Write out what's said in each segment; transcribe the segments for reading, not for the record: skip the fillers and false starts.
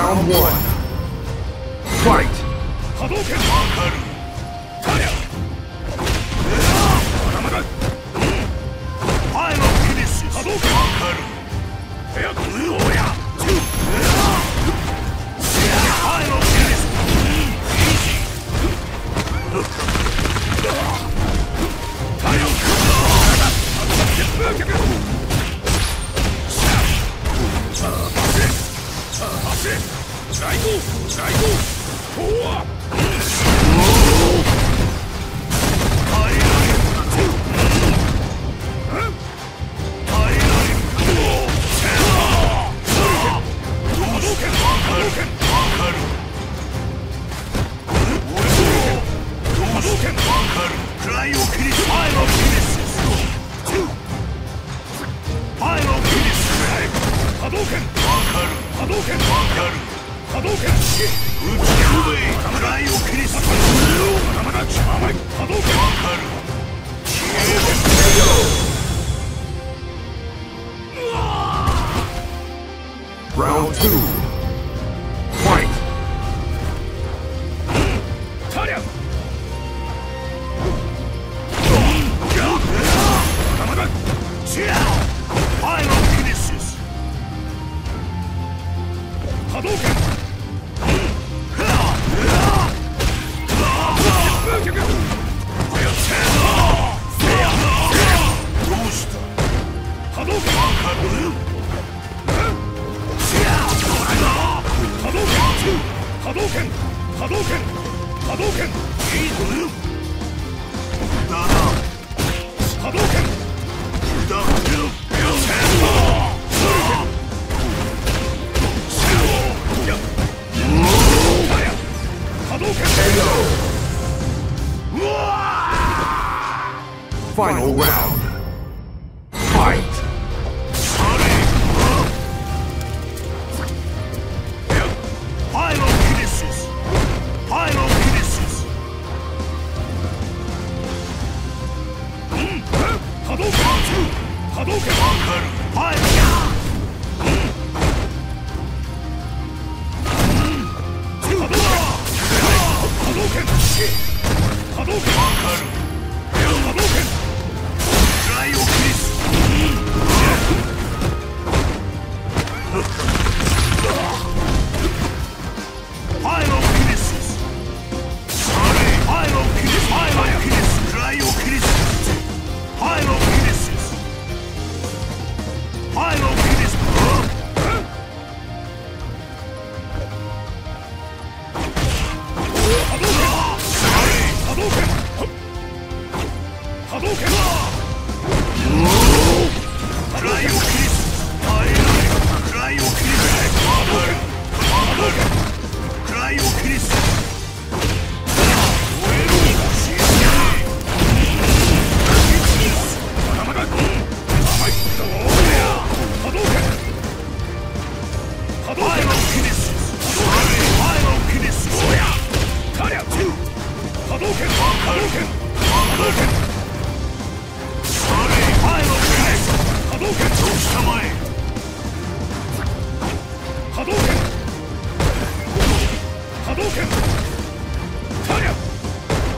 Round one. Fight! Hadoken! Round two. Fight! Final round. Fight! Final kinesis! Hadoken!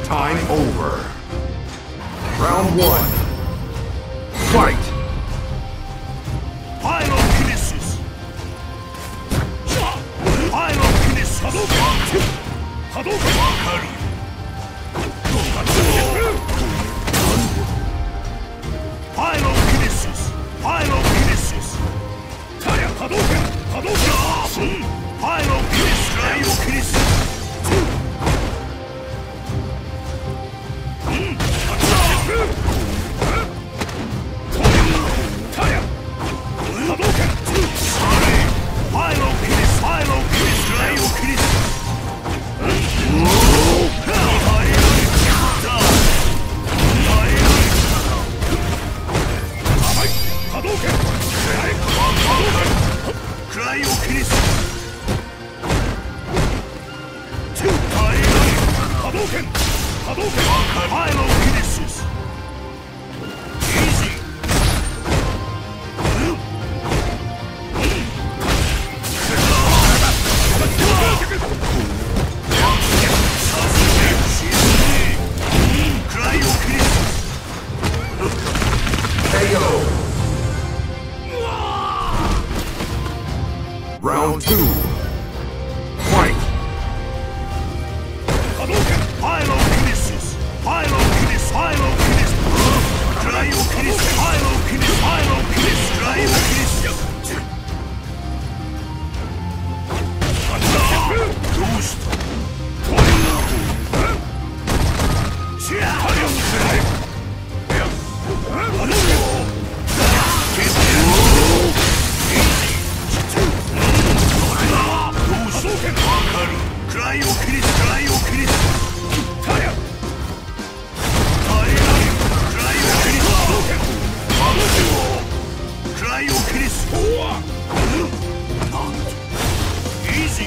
Time over. Round one. Fight! Hadoken! Round 2. Fight. Hadoken. Pyrokinesis. Pyrokinesis. Pyrokinesis. Cryokinesis. Pyrokinesis. Pyrokinesis. Cryokinesis. Ghost. Easy.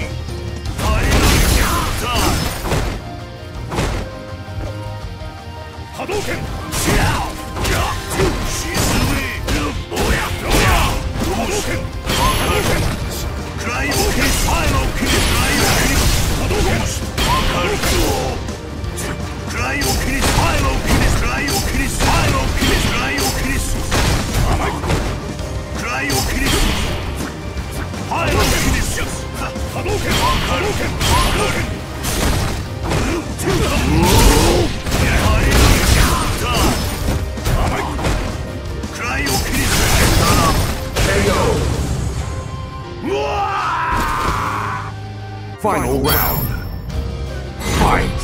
Hadoken. Final round. Fight.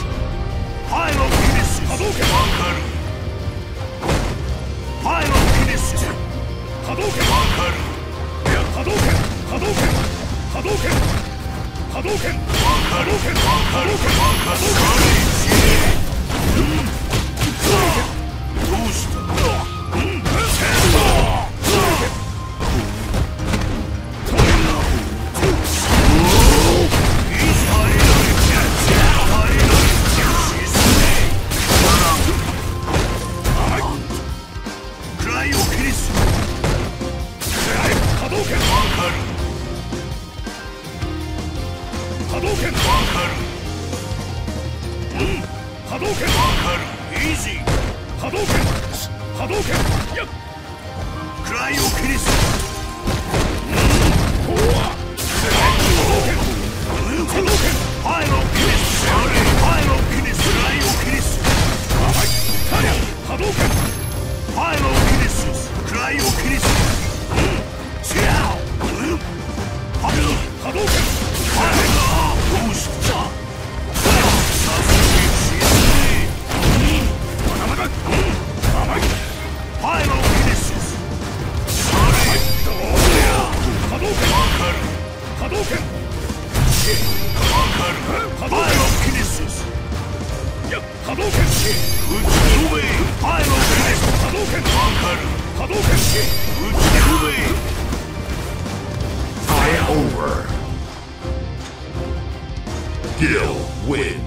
Pyrokinesis. Hadoken. Hadoken. Pyrokinesis. Hadoken. Hadoken. Hadoken. Hadoken. Hadoken. Hadoken. Hadoken. Hadoken. Hadoken. Easy. Hadoken. Hadoken. Cryokinesis. Hadoken. Hadoken. Pyrokinesis. Pyrokinesis. Cryokinesis. Hadoken. Pyrokinesis. Cryokinesis. Fire over. Gil wins.